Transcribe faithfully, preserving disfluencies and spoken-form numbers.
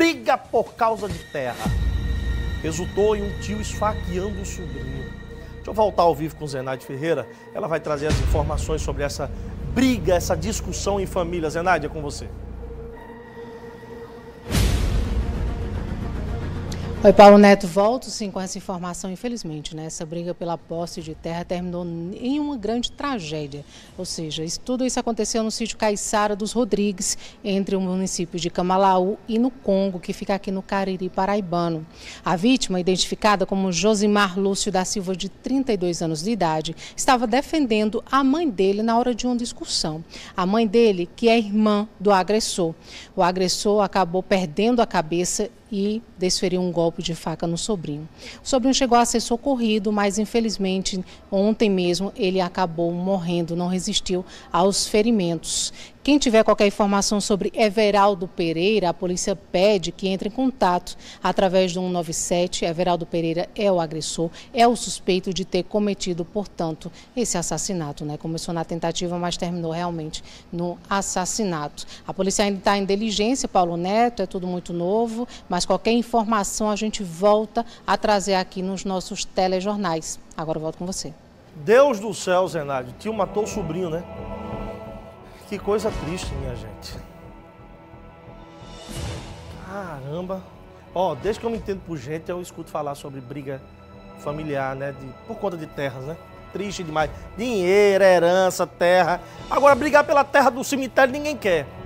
briga por causa de terra. Resultou em um tio esfaqueando o sobrinho. Deixa eu voltar ao vivo com Zenaide Ferreira. Ela vai trazer as informações sobre essa briga, essa discussão em família. Zenaide, é com você. Oi, Paulo Neto, volto sim com essa informação, infelizmente, né? Essa briga pela posse de terra terminou em uma grande tragédia, ou seja, isso, tudo isso aconteceu no sítio Caiçara dos Rodrigues, entre o município de Camalaú e no Congo, que fica aqui no Cariri, Paraibano. A vítima, identificada como Josimar Lúcio da Silva, de trinta e dois anos de idade, estava defendendo a mãe dele na hora de uma discussão. A mãe dele, que é irmã do agressor. O agressor acabou perdendo a cabeça e desferiu um golpe de faca no sobrinho. O sobrinho chegou a ser socorrido, mas infelizmente ontem mesmo ele acabou morrendo, não resistiu aos ferimentos. Quem tiver qualquer informação sobre Everaldo Pereira, a polícia pede que entre em contato através do um nove sete. Everaldo Pereira é o agressor, é o suspeito de ter cometido, portanto, esse assassinato, né? Começou na tentativa, mas terminou realmente no assassinato. A polícia ainda está em diligência, Paulo Neto, é tudo muito novo, mas qualquer informação a gente volta a trazer aqui nos nossos telejornais. Agora eu volto com você. Deus do céu, Zenaide, tio matou o sobrinho, né? Que coisa triste, minha gente. Caramba. Ó, desde que eu me entendo por gente, eu escuto falar sobre briga familiar, né? De, por conta de terras, né? Triste demais. Dinheiro, herança, terra. Agora, brigar pela terra do cemitério ninguém quer.